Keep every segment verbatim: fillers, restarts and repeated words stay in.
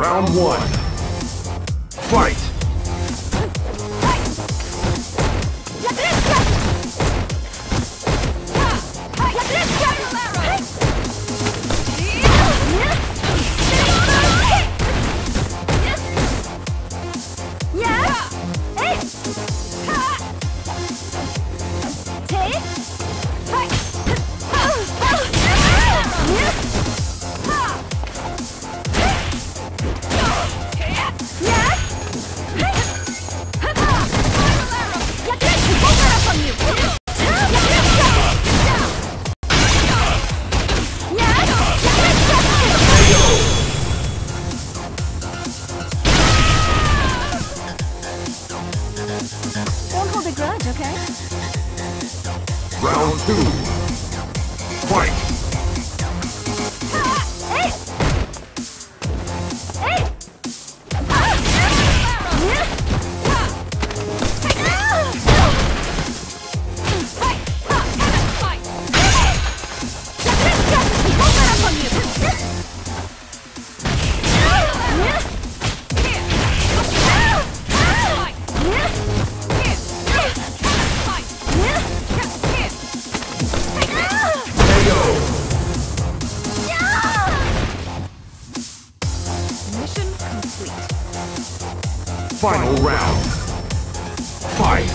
Round one. Fight! Round two. Fight! Final round. Fight!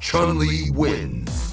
Chun-Li wins.